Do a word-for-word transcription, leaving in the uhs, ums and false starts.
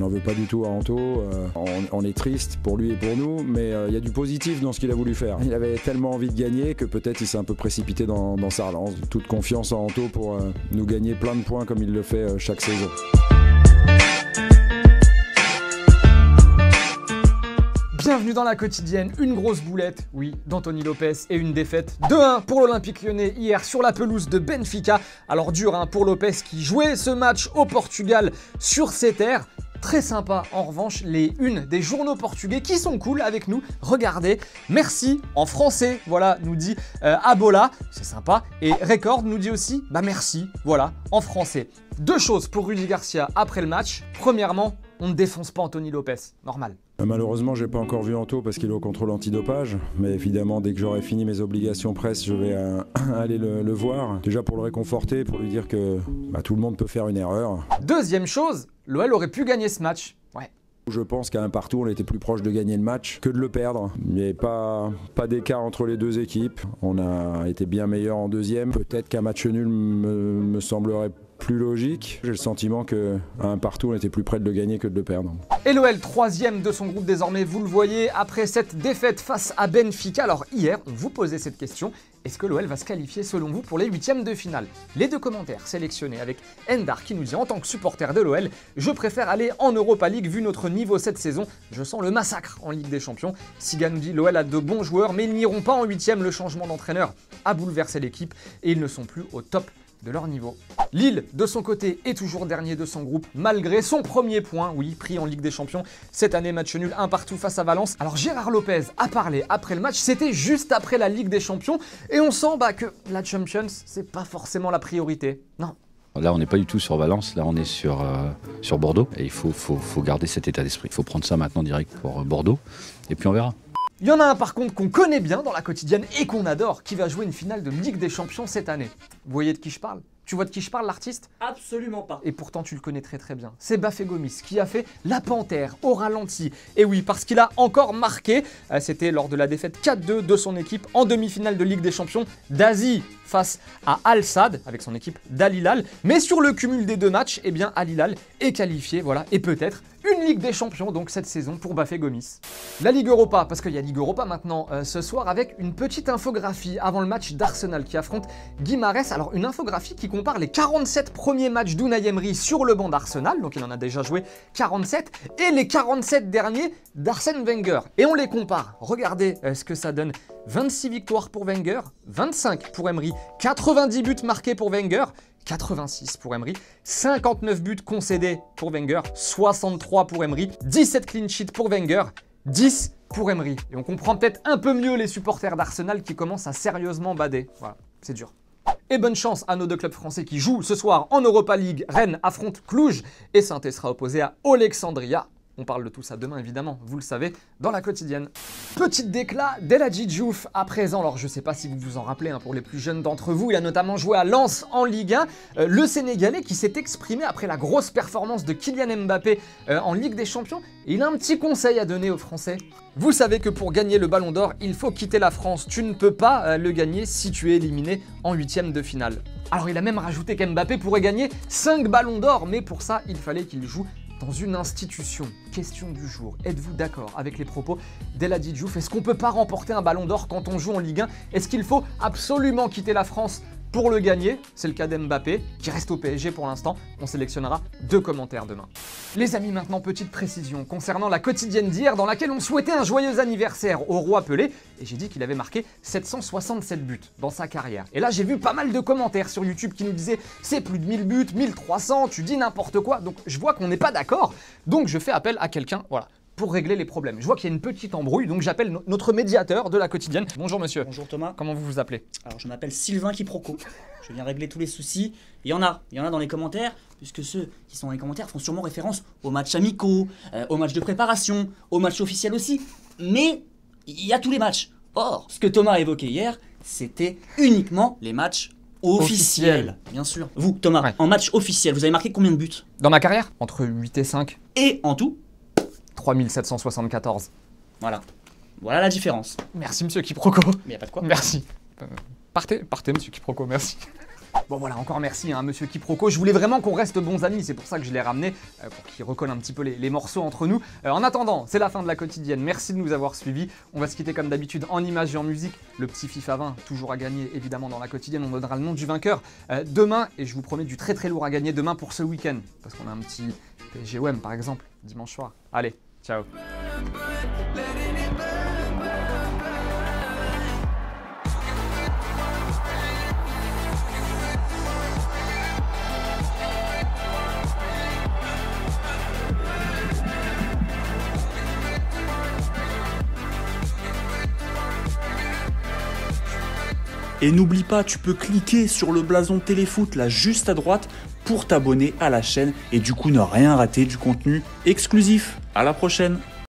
n'en veut pas du tout à Anto, euh, on, on est triste pour lui et pour nous, mais il euh, y a du positif dans ce qu'il a voulu faire. Il avait tellement envie de gagner que peut-être il s'est un peu précipité dans, dans sa relance. Toute confiance en Anto pour euh, nous gagner plein de points comme il le fait euh, chaque saison. Bienvenue dans la quotidienne, une grosse boulette, oui, d'Anthony Lopez et une défaite deux à un pour l'Olympique Lyonnais hier sur la pelouse de Benfica. Alors dur hein, pour Lopez qui jouait ce match au Portugal sur ses terres. Très sympa en revanche les unes des journaux portugais qui sont cool avec nous, regardez, merci en français, voilà, nous dit euh, Abola, c'est sympa, et Record nous dit aussi bah merci, voilà, en français. Deux choses pour Rudy Garcia après le match, premièrement, on ne défonce pas Anthony Lopez, normal. Malheureusement, je n'ai pas encore vu Anto parce qu'il est au contrôle antidopage. Mais évidemment, dès que j'aurai fini mes obligations presse, je vais euh, aller le, le voir. Déjà pour le réconforter, pour lui dire que bah, tout le monde peut faire une erreur. Deuxième chose, l'O L aurait pu gagner ce match. Ouais. Je pense qu'à un partout, on était plus proche de gagner le match que de le perdre. Il n'y avait pas, pas d'écart entre les deux équipes. On a été bien meilleur en deuxième. Peut-être qu'un match nul me, me semblerait plus logique. J'ai le sentiment que à un partout, on était plus près de le gagner que de le perdre. Et l'O L troisième de son groupe désormais, vous le voyez, après cette défaite face à Benfica. Alors hier, on vous posait cette question. Est-ce que l'O L va se qualifier selon vous pour les huitièmes de finale? Les deux commentaires sélectionnés avec Endar qui nous dit en tant que supporter de l'O L, je préfère aller en Europa League vu notre niveau cette saison. Je sens le massacre en Ligue des Champions. Siga nous dit l'O L a de bons joueurs mais ils n'iront pas en huitièmes. Le changement d'entraîneur a bouleversé l'équipe et ils ne sont plus au top de leur niveau. Lille, de son côté, est toujours dernier de son groupe, malgré son premier point, oui, pris en Ligue des Champions. Cette année, match nul un partout face à Valence. Alors Gérard Lopez a parlé après le match, c'était juste après la Ligue des Champions, et on sent bah, que la Champions, c'est pas forcément la priorité, non. Là, on n'est pas du tout sur Valence, là on est sur, euh, sur Bordeaux, et il faut, faut, faut garder cet état d'esprit. Il faut prendre ça maintenant direct pour Bordeaux, et puis on verra. Il y en a un par contre qu'on connaît bien dans la quotidienne et qu'on adore, qui va jouer une finale de Ligue des Champions cette année. Vous voyez de qui je parle? Tu vois de qui je parle, l'artiste? Absolument pas. Et pourtant, tu le connais très très bien. C'est Bafé Gomis qui a fait la panthère au ralenti. Et oui, parce qu'il a encore marqué. C'était lors de la défaite quatre deux de son équipe en demi-finale de Ligue des Champions d'Asie face à Al-Sad avec son équipe d'Al-Hilal. Mais sur le cumul des deux matchs, eh bien Al-Hilal est qualifié, voilà, et peut-être une Ligue des Champions donc cette saison pour Bafé Gomis. La Ligue Europa, parce qu'il y a Ligue Europa maintenant euh, ce soir avec une petite infographie avant le match d'Arsenal qui affronte Guimarães. Alors une infographie qui compare les quarante-sept premiers matchs d'Unai Emery sur le banc d'Arsenal, donc il en a déjà joué quarante-sept, et les quarante-sept derniers d'Arsène Wenger. Et on les compare, regardez euh, ce que ça donne. vingt-six victoires pour Wenger, vingt-cinq pour Emery, quatre-vingt-dix buts marqués pour Wenger, quatre-vingt-six pour Emery, cinquante-neuf buts concédés pour Wenger, soixante-trois pour Emery, dix-sept clean sheets pour Wenger, dix pour Emery. Et on comprend peut-être un peu mieux les supporters d'Arsenal qui commencent à sérieusement bader. Voilà, c'est dur. Et bonne chance à nos deux clubs français qui jouent ce soir en Europa League. Rennes affronte Cluj et Saint-Étienne sera opposé à Alexandria. On parle de tout ça demain, évidemment, vous le savez, dans la quotidienne. Petite déclat d'Eladji Diouf à présent. Alors, je ne sais pas si vous vous en rappelez, hein, pour les plus jeunes d'entre vous, il a notamment joué à Lens en Ligue un. Euh, le Sénégalais qui s'est exprimé après la grosse performance de Kylian Mbappé euh, en Ligue des Champions. Et il a un petit conseil à donner aux Français. Vous savez que pour gagner le Ballon d'Or, il faut quitter la France. Tu ne peux pas euh, le gagner si tu es éliminé en huitième de finale. Alors, il a même rajouté qu'Mbappé pourrait gagner cinq Ballons d'Or. Mais pour ça, il fallait qu'il joue dans une institution. Question du jour, êtes-vous d'accord avec les propos d'Eladji Diouf? Est-ce qu'on ne peut pas remporter un Ballon d'Or quand on joue en Ligue un? Est-ce qu'il faut absolument quitter la France pour le gagner? C'est le cas d'Mbappé, qui reste au P S G pour l'instant. On sélectionnera deux commentaires demain. Les amis, maintenant, petite précision concernant la quotidienne d'hier dans laquelle on souhaitait un joyeux anniversaire au roi Pelé. Et j'ai dit qu'il avait marqué sept cent soixante-sept buts dans sa carrière. Et là, j'ai vu pas mal de commentaires sur YouTube qui nous disaient « c'est plus de mille buts, mille trois cents, tu dis n'importe quoi ». Donc, je vois qu'on n'est pas d'accord. Donc, je fais appel à quelqu'un, voilà, pour régler les problèmes. Je vois qu'il y a une petite embrouille, donc j'appelle no notre médiateur de la quotidienne. Bonjour monsieur. Bonjour Thomas. Comment vous vous appelez? Alors je m'appelle Sylvain Quiproquo. Je viens régler tous les soucis. Il y en a, il y en a dans les commentaires, puisque ceux qui sont dans les commentaires font sûrement référence aux matchs amicaux, euh, aux matchs de préparation, aux matchs officiels aussi. Mais il y a tous les matchs. Or, ce que Thomas a évoqué hier, c'était uniquement les matchs officiels. Officiel. Bien sûr. Vous, Thomas, ouais, en match officiel, vous avez marqué combien de buts? Dans ma carrière? Entre huit et cinq. Et en tout? trois mille sept cent soixante-quatorze. Voilà. Voilà la différence. Merci monsieur Quiproquo. Mais y a pas de quoi. Merci. Euh, partez, partez monsieur Quiproquo, merci. Bon voilà, encore merci à hein, Monsieur Quiproquo. Je voulais vraiment qu'on reste bons amis, c'est pour ça que je l'ai ramené, euh, pour qu'il recolle un petit peu les, les morceaux entre nous. Euh, en attendant, c'est la fin de La Quotidienne, merci de nous avoir suivis. On va se quitter comme d'habitude en images et en musique. Le petit FIFA vingt, toujours à gagner évidemment dans La Quotidienne, on donnera le nom du vainqueur euh, demain. Et je vous promets du très très lourd à gagner demain pour ce week-end, parce qu'on a un petit T G O M par exemple, dimanche soir. Allez, ciao. Et n'oublie pas, tu peux cliquer sur le blason Téléfoot là juste à droite pour t'abonner à la chaîne et du coup ne rien rater du contenu exclusif. À la prochaine!